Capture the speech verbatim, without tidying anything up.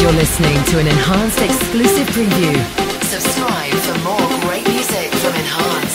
You're listening to an Enhanced exclusive preview. Subscribe for more great music from Enhanced.